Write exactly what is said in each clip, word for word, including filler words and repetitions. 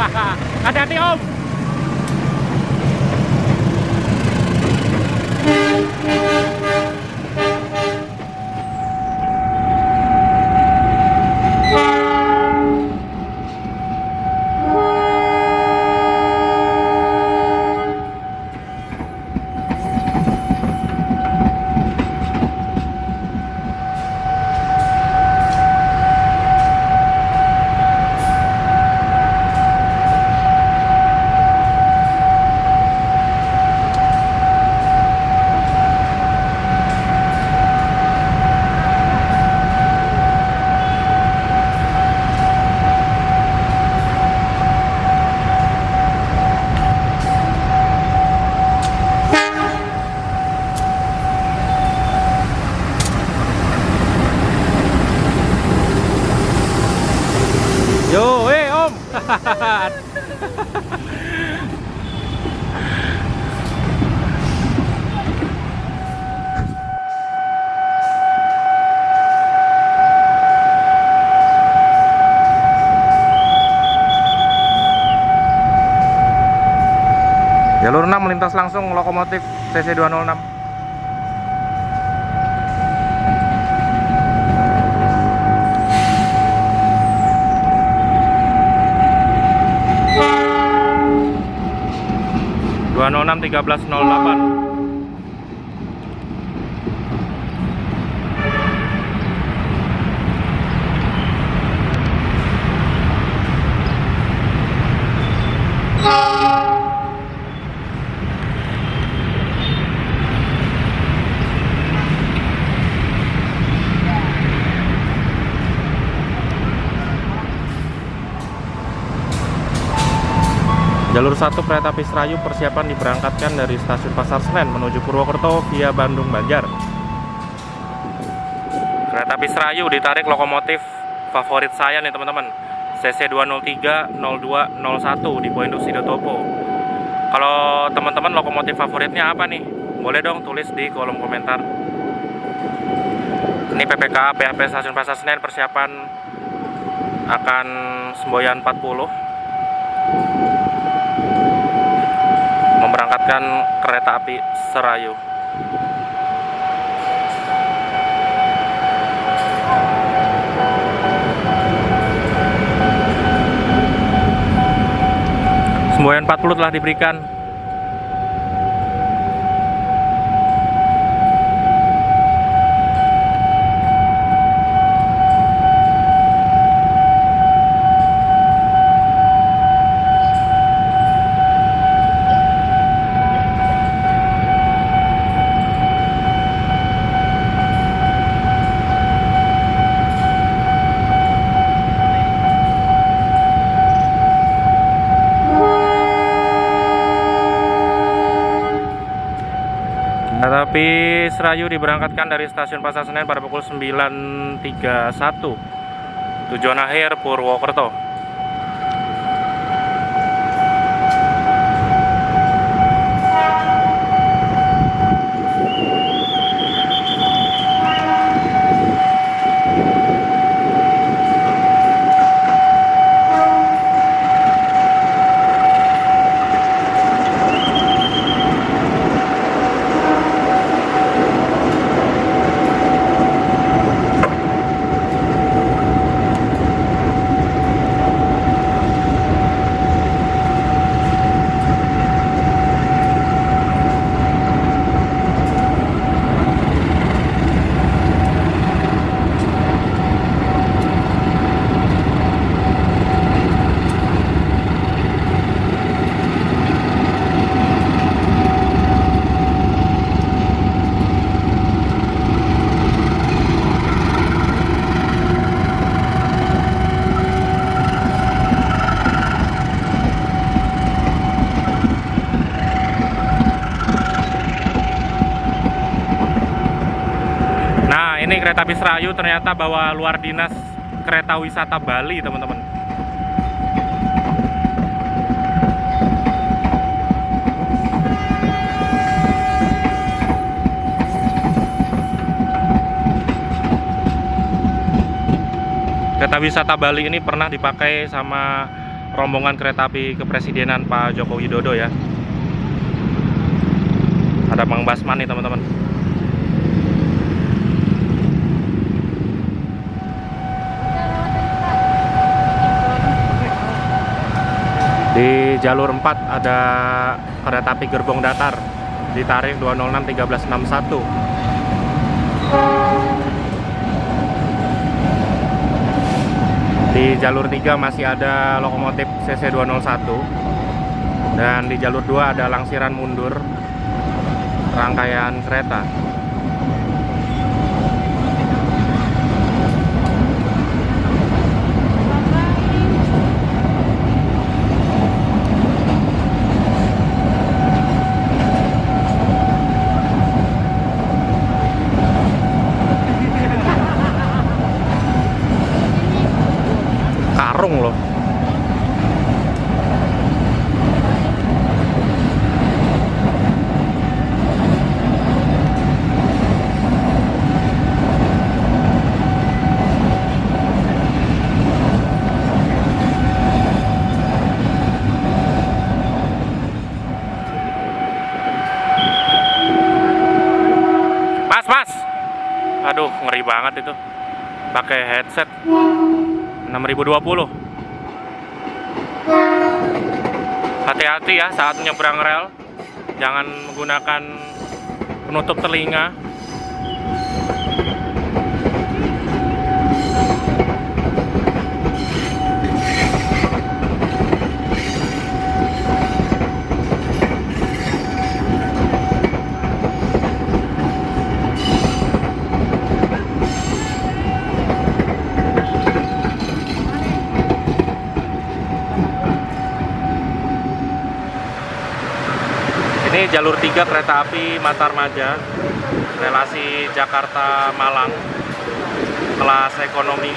Hati-hati Om. Jalur enam melintas langsung lokomotif C C dua nol enam. dua nol enam tiga belas nol delapan. Jalur satu kereta api Serayu persiapan diberangkatkan dari stasiun Pasar Senen menuju Purwokerto via Bandung Banjar. Kereta api Serayu ditarik lokomotif favorit saya nih teman-teman, C C dua nol tiga nol dua nol satu di Dipo Sidotopo. Kalau teman-teman lokomotif favoritnya apa nih? Boleh dong tulis di kolom komentar. Ini P P K A P H P stasiun Pasar Senen persiapan akan semboyan empat puluh. Memberangkatkan kereta api Serayu. Semboyan empat puluh telah diberikan. Tapi Serayu diberangkatkan dari stasiun Pasar Senen pada pukul sembilan tiga puluh satu. Tujuan akhir Purwokerto. Ini kereta api Serayu ternyata bawa luar dinas kereta wisata Bali, teman-teman. Kereta wisata Bali ini pernah dipakai sama rombongan kereta api kepresidenan Pak Joko Widodo ya. Ada Bang Basman nih teman-teman. Di jalur empat ada kereta api gerbong datar di tarif dua nol enam tiga belas enam satu. Di jalur tiga masih ada lokomotif C C dua nol satu. Dan di jalur dua ada langsiran mundur rangkaian kereta. Loh. Mas, mas. Aduh, ngeri banget itu. Pakai headset. enam ribu dua puluh. Hati-hati ya saat menyeberang rel, jangan menggunakan penutup telinga. Ini jalur tiga kereta api Matarmaja relasi Jakarta Malang kelas ekonomi.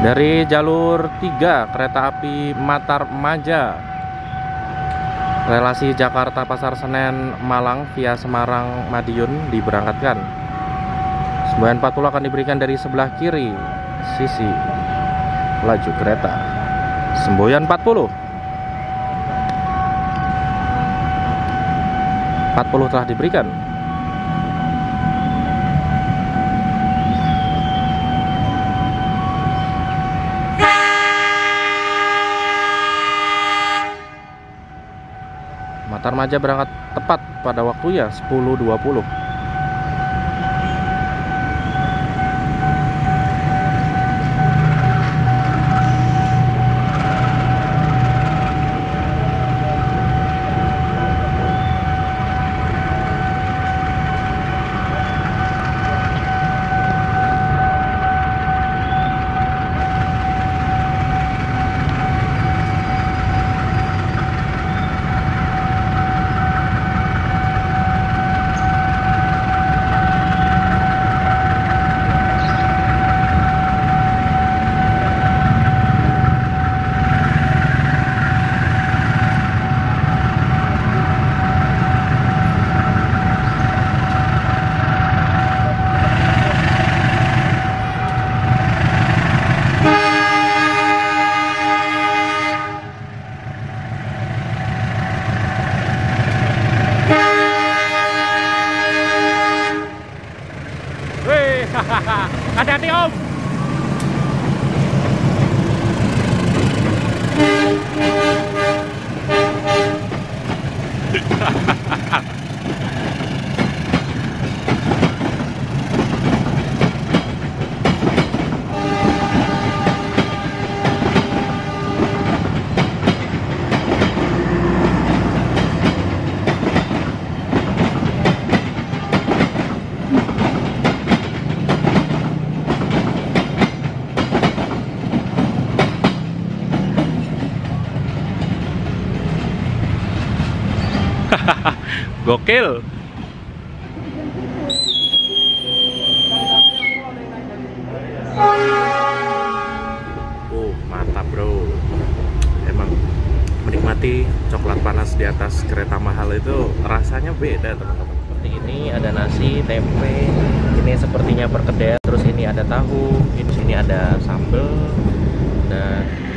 Dari jalur tiga kereta api Matarmaja relasi Jakarta Pasar Senen Malang via Semarang Madiun diberangkatkan. sembilan empat puluh akan diberikan dari sebelah kiri sisi laju kereta. sembilan empat puluh. empat puluh telah diberikan. Matarmaja berangkat tepat pada waktunya sepuluh dua puluh. Hati-hati om. Gokil. Oh, mantap, bro. Emang menikmati coklat panas di atas kereta mahal itu rasanya beda, teman-teman. Seperti ini ada nasi, tempe. Ini sepertinya perkedel, terus ini ada tahu, terus ini ada sambal dan